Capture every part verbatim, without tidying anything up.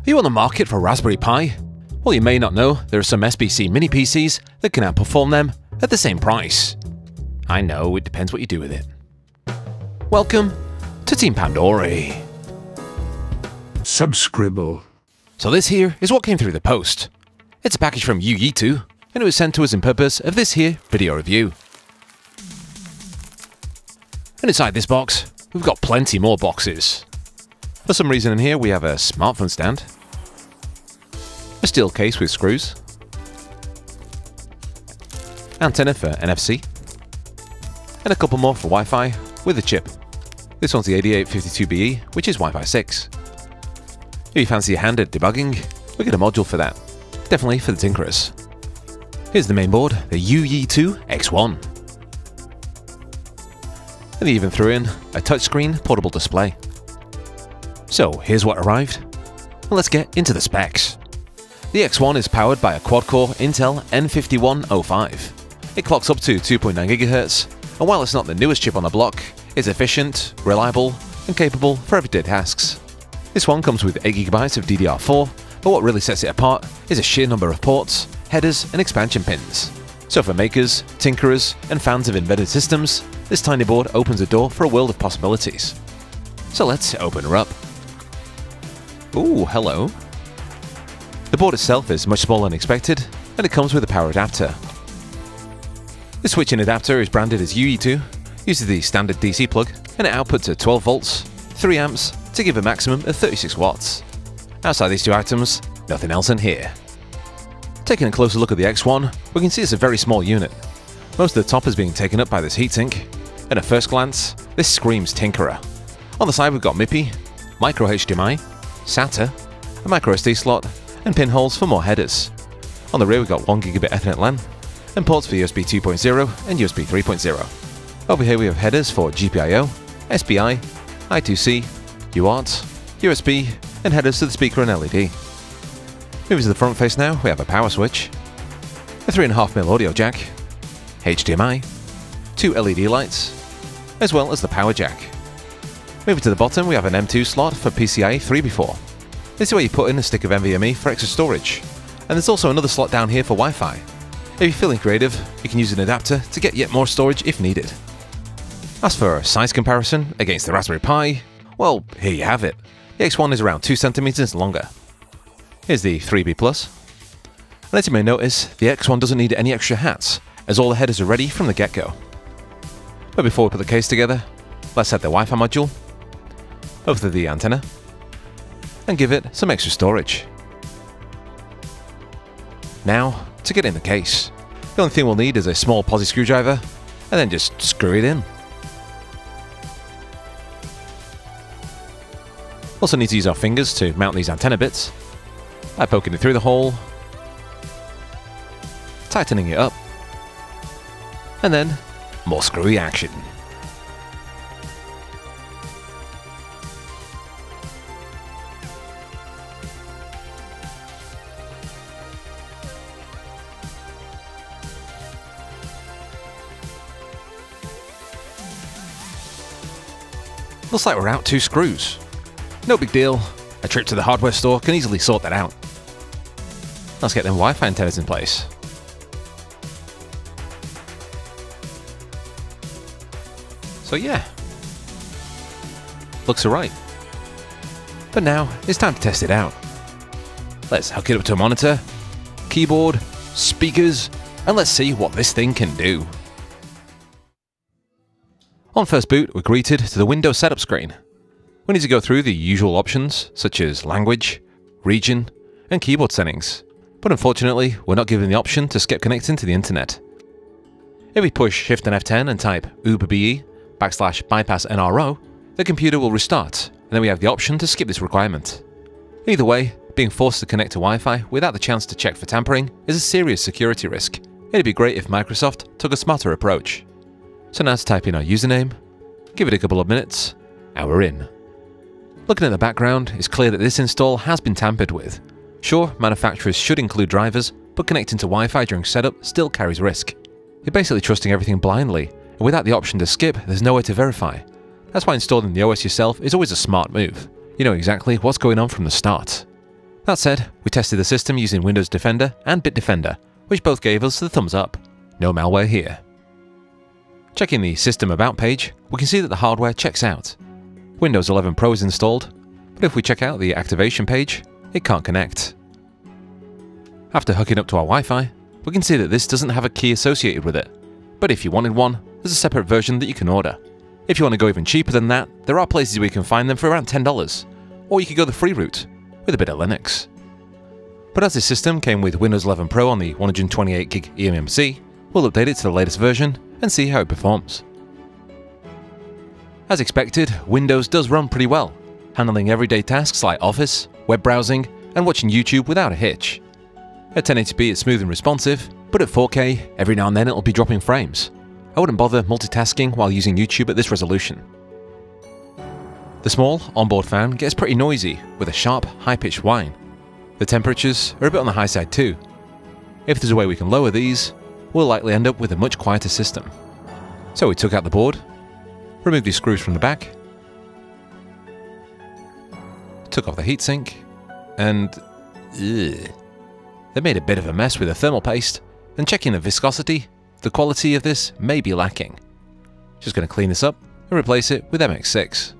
Are you on the market for a Raspberry Pi? Well, you may not know, there are some S B C mini P Cs that can outperform them at the same price. I know, it depends what you do with it. Welcome to Team Pandory. Subscribble. So this here is what came through the post. It's a package from YouYeetoo, and it was sent to us in purpose of this here video review. And inside this box, we've got plenty more boxes. For some reason in here we have a smartphone stand, a steel case with screws, antenna for N F C, and a couple more for Wi-Fi with a chip. This one's the eighty-eight fifty-two B E, which is Wi-Fi six. If you fancy a hand at debugging, we get a module for that. Definitely for the tinkerers. Here's the main board, the YouYeetoo X one. And they even threw in a touchscreen portable display. So here's what arrived, and let's get into the specs. The X one is powered by a quad-core Intel N fifty-one oh five. It clocks up to two point nine gigahertz, and while it's not the newest chip on the block, it's efficient, reliable, and capable for everyday tasks. This one comes with eight gigabytes of D D R four, but what really sets it apart is a sheer number of ports, headers, and expansion pins. So for makers, tinkerers, and fans of embedded systems, this tiny board opens a door for a world of possibilities. So let's open her up. Ooh, hello. The board itself is much smaller than expected, and it comes with a power adapter. The switch-in adapter is branded as YouYeetoo, uses the standard D C plug, and it outputs at twelve volts, three amps, to give a maximum of thirty-six watts. Outside these two items, nothing else in here. Taking a closer look at the X one, we can see it's a very small unit. Most of the top is being taken up by this heatsink, and at first glance, this screams tinkerer. On the side we've got MIPI, micro H D M I, SATA, a micro S D slot, and pinholes for more headers. On the rear we've got one gigabit Ethernet LAN, and ports for U S B two point oh and U S B three point oh. Over here we have headers for G P I O, S P I, I two C, U A R T, U S B, and headers to the speaker and L E D. Moving to the front face now, we have a power switch, a three point five millimeter audio jack, H D M I, two L E D lights, as well as the power jack. Moving to the bottom, we have an M two slot for P C I E three B four. This is where you put in a stick of N V M E for extra storage, and there's also another slot down here for Wi-Fi. If you're feeling creative, you can use an adapter to get yet more storage if needed. As for a size comparison against the Raspberry Pi, well, here you have it. The X one is around two centimeters longer. Here's the three B plus. And as you may notice, the X one doesn't need any extra hats, as all the headers are ready from the get-go. But before we put the case together, let's add the Wi-Fi module, over the antenna, and give it some extra storage. Now, to get in the case, the only thing we'll need is a small posi screwdriver, and then just screw it in. Also need to use our fingers to mount these antenna bits by poking it through the hole, tightening it up, and then more screwy action. Looks like we're out two screws. No big deal, a trip to the hardware store can easily sort that out. Let's get them Wi-Fi antennas in place. So yeah, looks alright. But now, it's time to test it out. Let's hook it up to a monitor, keyboard, speakers, and let's see what this thing can do. On first boot, we're greeted to the Windows setup screen. We need to go through the usual options, such as language, region, and keyboard settings, but unfortunately we're not given the option to skip connecting to the internet. If we push Shift and F ten and type uberbe backslash bypass N R O, the computer will restart, and then we have the option to skip this requirement. Either way, being forced to connect to Wi-Fi without the chance to check for tampering is a serious security risk. It'd be great if Microsoft took a smarter approach. So now to type in our username, give it a couple of minutes, and we're in. Looking at the background, it's clear that this install has been tampered with. Sure, manufacturers should include drivers, but connecting to Wi-Fi during setup still carries risk. You're basically trusting everything blindly, and without the option to skip, there's no way to verify. That's why installing the O S yourself is always a smart move. You know exactly what's going on from the start. That said, we tested the system using Windows Defender and Bitdefender, which both gave us the thumbs up. No malware here. Checking the System About page, we can see that the hardware checks out. Windows eleven Pro is installed, but if we check out the activation page, it can't connect. After hooking up to our Wi-Fi, we can see that this doesn't have a key associated with it, but if you wanted one, there's a separate version that you can order. If you want to go even cheaper than that, there are places where you can find them for around ten dollars, or you could go the free route, with a bit of Linux. But as this system came with Windows eleven Pro on the one hundred twenty-eight gig eMMC, we'll update it to the latest version and see how it performs. As expected, Windows does run pretty well, handling everyday tasks like Office, web browsing, and watching YouTube without a hitch. At ten eighty p it's smooth and responsive, but at four K, every now and then it'll be dropping frames. I wouldn't bother multitasking while using YouTube at this resolution. The small onboard fan gets pretty noisy, with a sharp, high-pitched whine. The temperatures are a bit on the high side too. If there's a way we can lower these, we'll likely end up with a much quieter system. So we took out the board, removed these screws from the back, took off the heatsink, and ugh, they made a bit of a mess with the thermal paste, and checking the viscosity, the quality of this may be lacking. Just going to clean this up and replace it with M X six.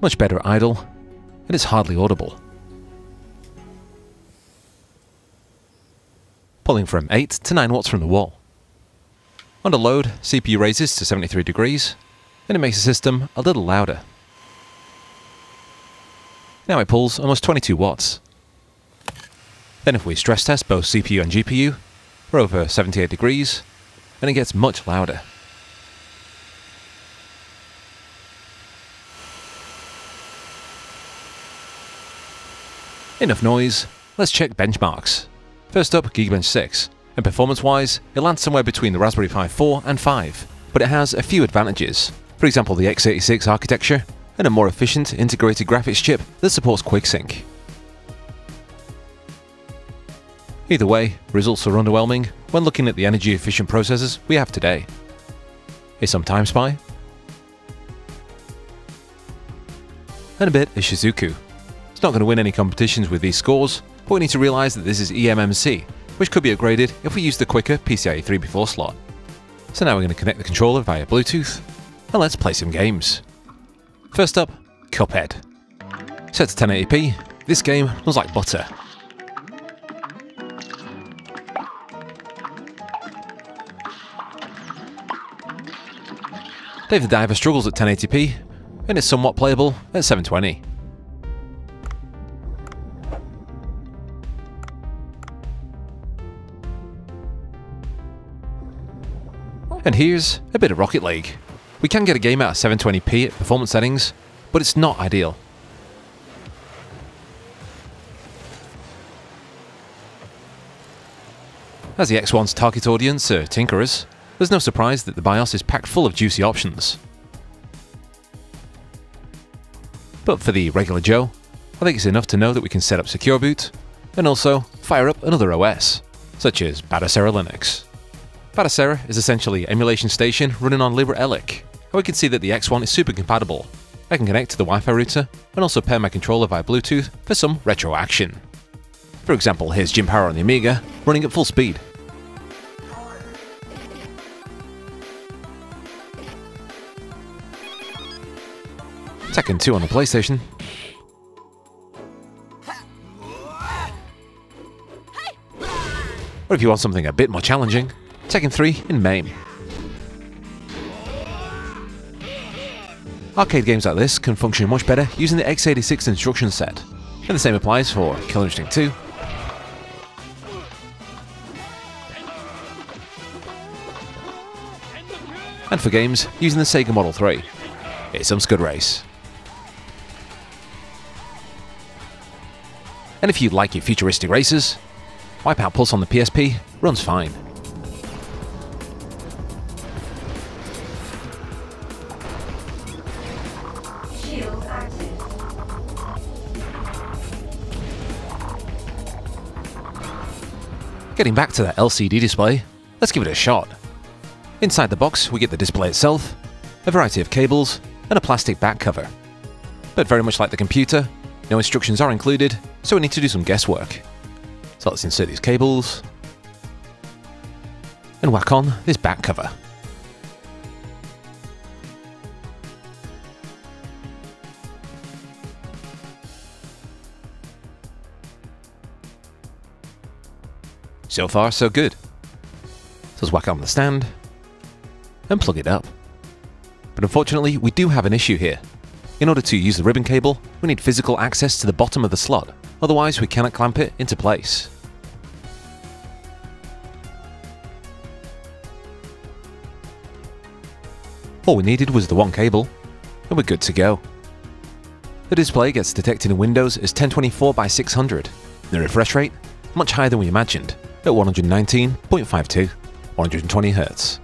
Much better at idle, and it's hardly audible. Pulling from eight to nine watts from the wall. Under load, C P U raises to seventy-three degrees, and it makes the system a little louder. Now it pulls almost twenty-two watts. Then if we stress test both C P U and G P U, we're over seventy-eight degrees, and it gets much louder. Enough noise, let's check benchmarks. First up, Geekbench six, and performance-wise, it lands somewhere between the Raspberry Pi four and five, but it has a few advantages. For example, the x eighty-six architecture, and a more efficient integrated graphics chip that supports QuickSync. Either way, results are underwhelming when looking at the energy-efficient processors we have today. Here's some Time Spy, and a bit of Shizuku. It's not going to win any competitions with these scores, but we need to realise that this is eMMC, which could be upgraded if we use the quicker PCIe three before slot. So now we're going to connect the controller via Bluetooth, and let's play some games. First up, Cuphead. Set to ten eighty p, this game runs like butter. Dave the Diver struggles at ten eighty p, and it's somewhat playable at seven twenty. And here's a bit of Rocket League. We can get a game out of seven twenty p at performance settings, but it's not ideal. As the X one's target audience are tinkerers, there's no surprise that the BIOS is packed full of juicy options. But for the regular Joe, I think it's enough to know that we can set up Secure Boot, and also fire up another O S, such as Batocera Linux. Batocera is essentially an emulation station running on LibreELEC, and we can see that the X one is super compatible. I can connect to the Wi-Fi router and also pair my controller via Bluetooth for some retro action. For example, here's Jim Power on the Amiga running at full speed. Tekken two on the PlayStation. Or if you want something a bit more challenging, Tekken three in MAME. Arcade games like this can function much better using the x eighty-six instruction set, and the same applies for Killer Instinct two, and for games using the Sega Model three. It's some Scud Race. And if you like your futuristic races, Wipeout Pulse on the P S P runs fine. Getting back to that L C D display, let's give it a shot. Inside the box we get the display itself, a variety of cables, and a plastic back cover. But very much like the computer, no instructions are included, so we need to do some guesswork. So let's insert these cables and whack on this back cover. So far, so good. So let's whack on the stand and plug it up. But unfortunately, we do have an issue here. In order to use the ribbon cable, we need physical access to the bottom of the slot, otherwise we cannot clamp it into place. All we needed was the one cable, and we're good to go. The display gets detected in Windows as ten twenty-four by six hundred. The refresh rate, much higher than we imagined, at one nineteen point five two, one hundred twenty hertz.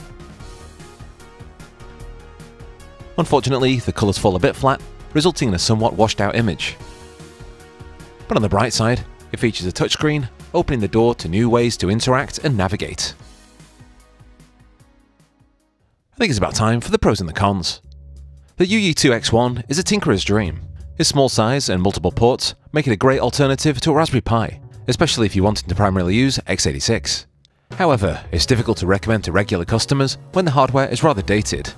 Unfortunately, the colours fall a bit flat, resulting in a somewhat washed out image. But on the bright side, it features a touchscreen, opening the door to new ways to interact and navigate. I think it's about time for the pros and the cons. The YouYeetoo X one is a tinkerer's dream. Its small size and multiple ports make it a great alternative to a Raspberry Pi, especially if you wanted to primarily use x eighty-six. However, it's difficult to recommend to regular customers when the hardware is rather dated.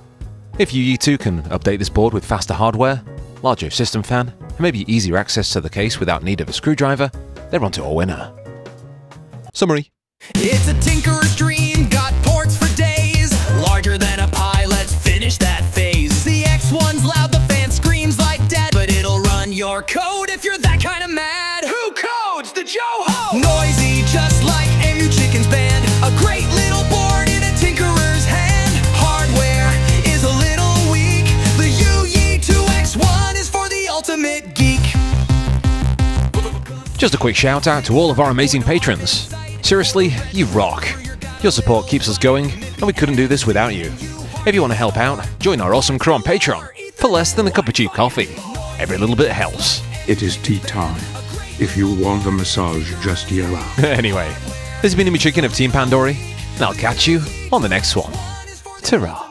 If YouYeetoo can update this board with faster hardware, larger system fan, and maybe easier access to the case without need of a screwdriver, they're onto a winner. Summary. It's a tinkerer's dream, got ports for days, larger than a Pi, let's finish that phase. The X one's loud, the fan screams like dead, but it'll run your code if you're that kind of mad. Who codes the Joho? Noisy, just like Jimmy Chicken's band, a great little board in a tinkerer's hand. Hardware is a little weak, the YouYeetoo X one is for the ultimate geek. Just a quick shout out to all of our amazing patrons. Seriously, you rock. Your support keeps us going, and we couldn't do this without you. If you want to help out, join our awesome crew on Patreon for less than a cup of cheap coffee. Every little bit helps. It is tea time. If you want a massage, just yell out. Anyway, this has been Jimmy Chicken of Team Pandory, and I'll catch you on the next one. Ta-ra.